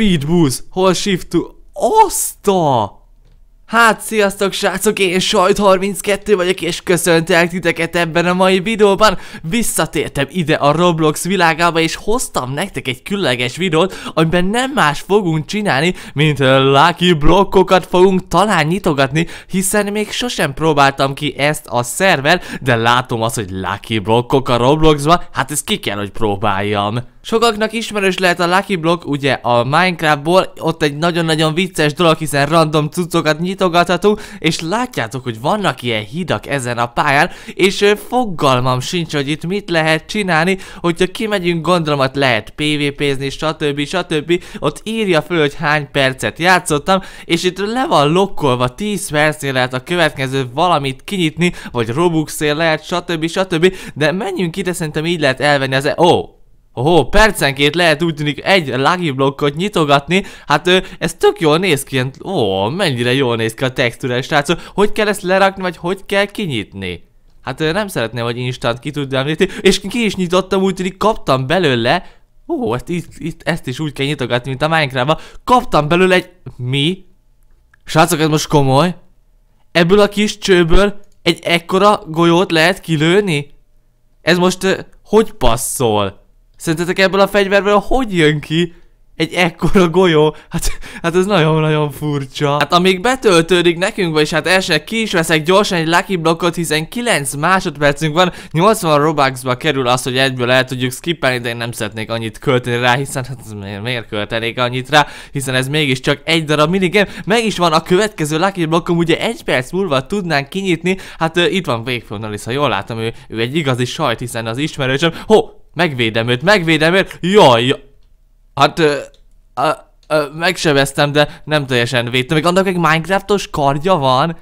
Speed boost, hol shift to... Oszta! Hát sziasztok srácok, én Sajt32 vagyok és köszöntelek titeket ebben a mai videóban. Visszatértem ide a Roblox világába és hoztam nektek egy különleges videót, amiben nem más fogunk csinálni, mint lucky blokkokat fogunk talán nyitogatni, hiszen még sosem próbáltam ki ezt a szerver, de látom azt, hogy lucky blokkok a Robloxban, hát ezt ki kell, hogy próbáljam. Sokaknak ismerős lehet a Lucky Block, ugye a Minecraftból, ott egy nagyon-nagyon vicces dolog, hiszen random cuccokat nyitogathatunk, és látjátok, hogy vannak ilyen hidak ezen a pályán, és fogalmam sincs, hogy itt mit lehet csinálni, hogyha kimegyünk, gondolom, ott lehet PvP-zni, stb. Stb. Ott írja föl, hogy hány percet játszottam, és itt le van lokkolva, 10 percnél lehet a következő valamit kinyitni, vagy Robuxért lehet, stb. Stb. De menjünk ide, szerintem így lehet elvenni az... Oh, percenként lehet úgy tűnik egy lucky blokkot nyitogatni, hát ez tök jól néz ki, mennyire jól néz ki a textúra, srácok, hogy kell ezt lerakni, vagy hogy kell kinyitni? Hát nem szeretném, hogy instant ki tudjam nyitni, és ki is nyitottam, úgy tűnik kaptam belőle, ezt is úgy kell nyitogatni, mint a Minecraftban, kaptam belőle egy, mi? Srácok, ez most komoly? Ebből a kis csőből egy ekkora golyót lehet kilőni? Ez most hogy passzol? Szerintetek ebből a fegyverből hogy jön ki egy ekkora golyó? Hát ez nagyon-nagyon furcsa. Hát amíg betöltődik nekünk, vagyis hát elsőnek ki is veszek gyorsan egy lucky blokkot, hiszen 9 másodpercünk van, 80 Robuxba kerül az, hogy egyből el tudjuk skippelni, de én nem szeretnék annyit költeni rá, hiszen hát miért költenék annyit rá, hiszen ez mégiscsak egy darab minigame. Meg is van a következő lucky blokkom, ugye egy perc múlva tudnánk kinyitni, hát itt van végfőnál, hiszen jól látom, ő egy igazi sajt, hiszen az ismerősöm. Megvédem őt, jaj, hát megsebeztem, de nem teljesen védtem, még annak egy Minecraftos kardja van,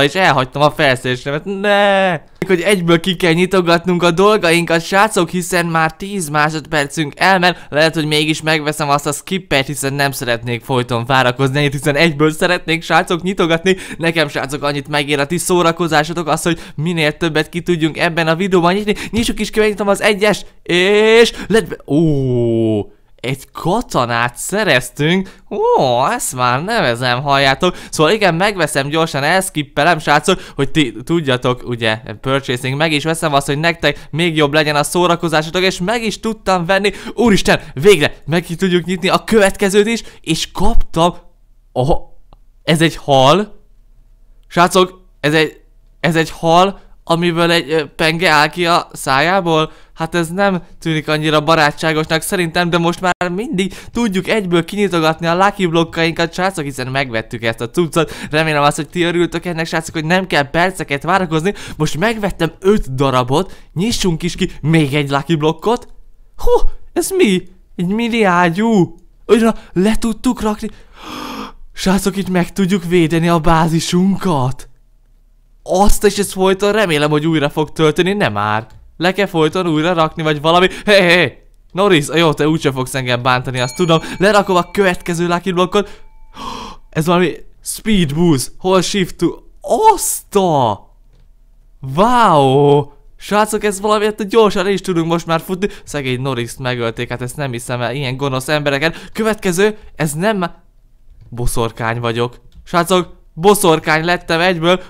és elhagytam a felszerelésemet, ne! Hogy egyből ki kell nyitogatnunk a dolgainkat, srácok, hiszen már 10 másodpercünk elment, lehet, hogy mégis megveszem azt a skippet, hiszen nem szeretnék folyton várakozni, hiszen egyből szeretnék, srácok, nyitogatni. Nekem, srácok, annyit megér a ti szórakozásotok, az, hogy minél többet ki tudjunk ebben a videóban nyitni. Nyissuk is, megnyitom az egyes, és egy katonát szereztünk, ezt már nevezem, halljátok, szóval igen, megveszem gyorsan, elskippelem, srácok, hogy ti tudjatok, ugye, purchasing, meg is veszem azt, hogy nektek még jobb legyen a szórakozásotok, és meg is tudtam venni, úristen, végre, meg ki tudjuk nyitni a következőt is, és kaptam, ez egy hal, srácok, ez egy hal, amiből egy penge áll ki a szájából. Hát ez nem tűnik annyira barátságosnak szerintem, de most már mindig tudjuk egyből kinyitogatni a lucky blokkainkat, srácok, hiszen megvettük ezt a cuccot. Remélem azt, hogy ti örültök ennek, srácok, hogy nem kell perceket várakozni. Most megvettem 5 darabot, nyissunk is ki még egy lucky blokkot. Ez mi? Egy milliárdjú? Újra le tudtuk rakni. Srácok, itt meg tudjuk védeni a bázisunkat. És ez folyton remélem, hogy újra fog tölteni, nem már. Le kell folyton újra rakni, vagy valami. Hey. Norris, jó, te úgyse fogsz engem bántani, azt tudom. Lerakom a következő lucky blokkot. Ez valami speed boost, hol shift to... Wow! Srácok, ez valamiért gyorsan is tudunk most már futni. Szegény Norris-t megölték, hát ezt nem hiszem el, ilyen gonosz embereket. Következő, ez nem... Boszorkány vagyok. Srácok, boszorkány lettem egyből.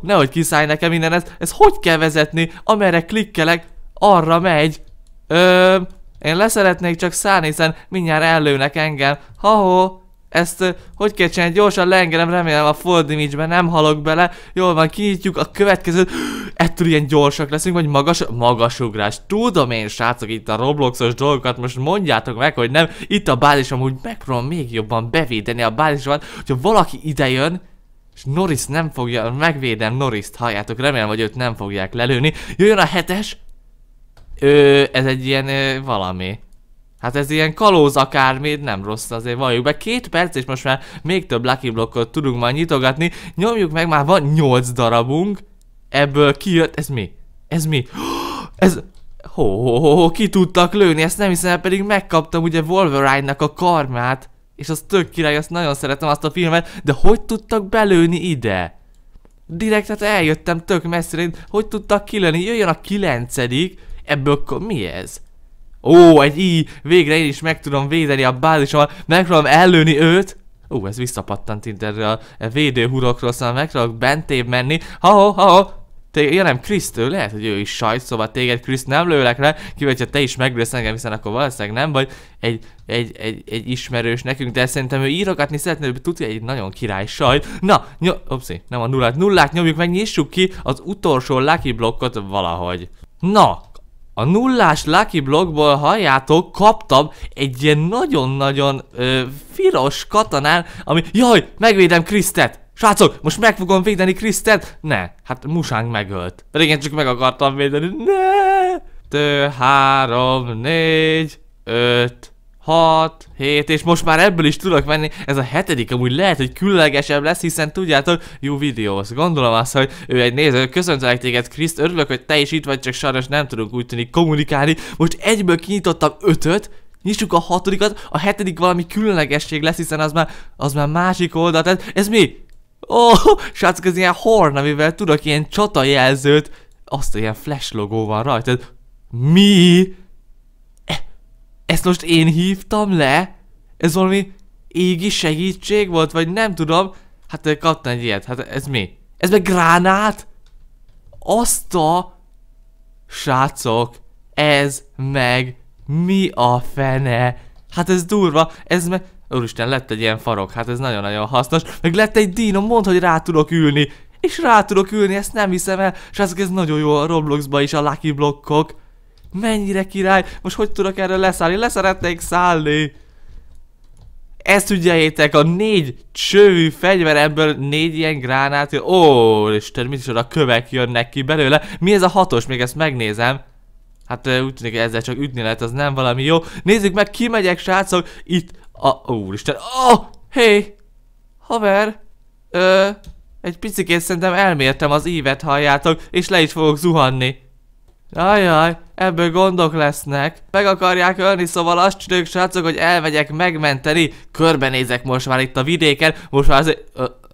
Nehogy kiszállj nekem minden ez. Ez hogy kell vezetni? Amerre klikkelek, arra megy. Én leszeretnék csak szállni, hiszen mindjárt ellőnek engem. Ezt hogy kell csinálni? Gyorsan leengedem, remélem a full damage-ben nem halok bele. Jól van, kinyitjuk a következőt. Ettől ilyen gyorsak leszünk, vagy magasugrás. Tudom én, srácok, itt a Robloxos dolgokat most mondjátok meg, hogy nem. Itt a bázis, amúgy megpróbálom még jobban bevédeni a bázisomat, hogyha valaki idejön, és Norris nem fogja, megvédem Norris-t, halljátok, remélem, hogy őt nem fogják lelőni. Jöjjön a 7-es. Ez egy ilyen valami. Hát ez ilyen kalóz akármét, nem rossz, azért valljuk be. 2 perc és most már még több lucky blokkot tudunk majd nyitogatni. Nyomjuk meg, már van 8 darabunk. Ebből kijött, ez mi? Ki tudtak lőni, ezt nem hiszem, pedig megkaptam ugye Wolverine-nak a karmát. És az tök király, azt nagyon szeretem, azt a filmet, de hogy tudtak belőni ide? Direkt, hát eljöttem tök messzire, hogy tudtak kilőni, jöjjön a 9. Ebből mi ez? Ó, egy i, végre én is meg tudom védeni a bázisomat, meg tudom ellőni őt. Ó, ez visszapattant itt erről a védőhurokról, szóval meg tudok bentébb menni. Ha-ho-ha-ho! Ja nem, Krisztől, lehet, hogy ő is sajt, szóval téged, Kriszt, nem lőlek rá, kivéve, ha te is megülsz engem, hiszen akkor valószínűleg nem vagy egy ismerős nekünk, de szerintem ő írogatni szeretne, ő tudja, egy nagyon király sajt. Na, opszi, nem a nullát, nullát nyomjuk meg, nyissuk ki az utolsó lucky blokkot valahogy. Na! A nullás lucky blokkból, halljátok, kaptam egy ilyen nagyon-nagyon firos katanán, ami... Jaj, megvédem Krisztet! Srácok, most meg fogom védeni Krisztet! Ne, hát musánk megölt. Pedig én csak meg akartam védeni. Ne! 2, 3, 4, 5, 6, 7, és most már ebből is tudok venni. Ez a hetedik amúgy lehet, hogy különlegesebb lesz, hiszen tudjátok, jó videóhoz. Gondolom azt, hogy ő egy néző. Köszöntelek téged, Kriszt, örülök, hogy te is itt vagy, csak sajnos nem tudunk úgy tűnik kommunikálni. Most egyből kinyitottam 5-öt, nyissuk a 6-dikat, a 7. valami különlegesség lesz, hiszen az már másik oldal. Tehát ez mi? Ó, srácok, ez ilyen horn, amivel tudok ilyen csatajelzőt, azt a ilyen flash logó van rajta. Tehát, mi? Ezt most én hívtam le? Ez valami égi segítség volt, vagy nem tudom. Hát kaptam egy ilyet, hát ez mi? Ez meg gránát? Azt a... Srácok, ez meg mi a fene? Hát ez durva, ez meg... Úristen, lett egy ilyen farok, hát ez nagyon-nagyon hasznos. Meg lett egy dínom, mondd, hogy rá tudok ülni. És rá tudok ülni, ezt nem hiszem el. Srácok, ez nagyon jó a Robloxba is, a lucky blokkok. Mennyire király! Most hogy tudok erre leszállni? Leszeretnék szállni! Ezt ügyeljétek, a 4 csövű fegyver, ebből 4 ilyen gránát... Ó, Isten, mit is oda kövek jönnek ki belőle? Mi ez a 6-os? Még ezt megnézem. Hát úgy tűnik, hogy ezzel csak ütni lehet, az nem valami jó. Nézzük meg, kimegyek, srácok! Itt a... Úristen... Oh, hey! Haver! Egy picikét szerintem elmértem az ívet, halljátok, és le is fogok zuhanni. Ajaj, ebből gondok lesznek. Meg akarják ölni, szóval azt csináljuk, srácok, hogy elmegyek megmenteni. Körbenézek most már itt a vidéken. Most már azért...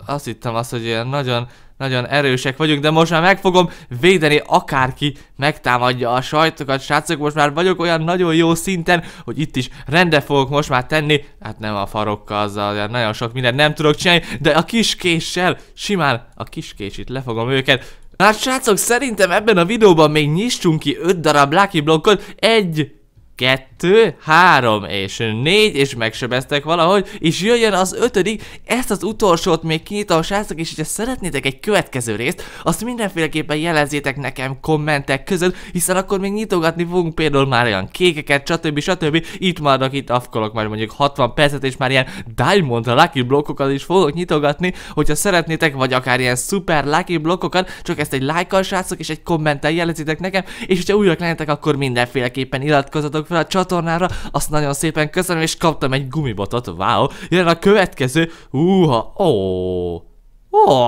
azt hittem azt, hogy ilyen nagyon-nagyon erősek vagyunk, de most már meg fogom védeni, akárki megtámadja a sajtokat, srácok. Most már vagyok olyan nagyon jó szinten, hogy itt is rendre fogok most már tenni. Hát nem a farokkal, azzal nagyon sok mindent nem tudok csinálni, de a kis késsel simán a kis késit le fogom őket. Na hát, srácok, szerintem ebben a videóban még nyissunk ki 5 darab lucky blokkot. 1, 2, 3 és 4, és megsebeztek valahogy, és jöjjön az 5. Ezt az utolsót még kinyitom, srácok, és hogyha szeretnétek egy következő részt, azt mindenféleképpen jelezzétek nekem kommentek között, hiszen akkor még nyitogatni fogunk például már olyan kékeket, stb. Stb. Itt maradok, itt afkolok már mondjuk 60 percet, és már ilyen diamond lucky blokkokat is fogok nyitogatni, hogyha szeretnétek, vagy akár ilyen szuper lucky blokkokat, csak ezt egy like-kal, srácok, és egy kommenttel jelezzétek nekem, és hogyha újra lennetek, akkor mindenféleképpen iratkozzatok fel a csatornára, azt nagyon szépen köszönöm, és kaptam egy gumibotot, wow! Jön a következő,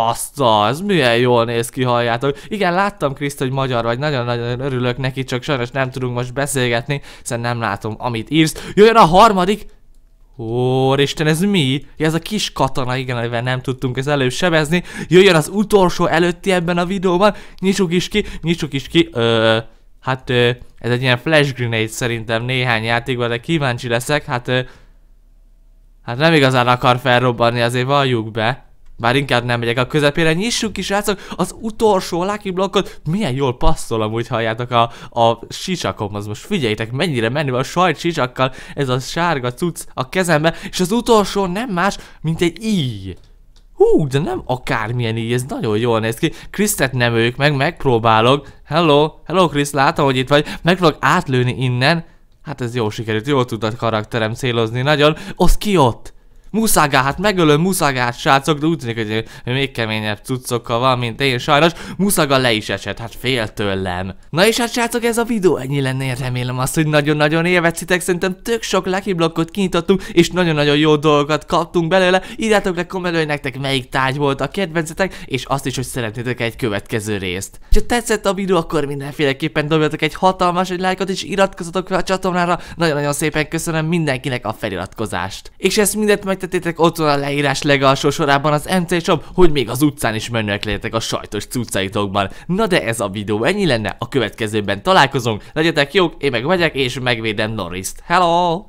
azt az, milyen jól néz ki, halljátok. Igen, láttam, Kriszt, hogy magyar vagy, nagyon-nagyon örülök neki, csak sajnos nem tudunk most beszélgetni, hiszen nem látom, amit írsz. Jön a 3. Úristen, ez mi? Ja, ez a kis katona, igen, amivel nem tudtunk ez előbb sebezni. Jöjjön az utolsó előtti ebben a videóban, nyissuk is ki, hát ez egy ilyen flash grenade szerintem néhány játékban, de kíváncsi leszek, hát nem igazán akar felrobbanni, azért valljuk be. Bár inkább nem megyek a közepére, nyissuk ki, srácok, az utolsó lucky blokkot. Milyen jól passzol amúgy, halljátok, a sisakomhoz. Most figyeljétek, mennyire menő a sajt sisakkal ez a sárga cucc a kezembe, és az utolsó nem más, mint egy íj. Hú, de nem akármilyen így, ez nagyon jól néz ki. Krisztet nem ők, megpróbálok. Hello Kriszt, látom, hogy itt vagy. Meg fogok átlőni innen. Hát ez jó sikerült, jól tudtad karakterem célozni nagyon. Osz ki ott? Muszágá, hát megölöm Muszágát, srácok, de úgy tűnik, hogy még keményebb cuccokkal van, mint én sajnos. Muszaga le is esett, hát fél tőlem. Na és hát, srácok, ez a videó ennyi lenne, remélem azt, hogy nagyon-nagyon élvezitek, szerintem tök sok lucky blokkot kinyitottunk, és nagyon-nagyon jó dolgokat kaptunk belőle. Írjátok le kommentben, hogy nektek melyik tárgy volt a kedvencetek, és azt is, hogy szeretnétek egy következő részt. Ha tetszett a videó, akkor mindenféleképpen dobjatok egy hatalmas lájkot, és iratkozzatok fel a csatornára, nagyon-nagyon szépen köszönöm mindenkinek a feliratkozást. És ezt mindent meg megtetétek, ott van a leírás legalsó sorában az MC-shop, hogy még az utcán is menőek legyetek a sajtos cuccaitokban. Na de ez a videó ennyi lenne, a következőben találkozunk, legyetek jók, én meg megyek és megvédem Norist. Hello!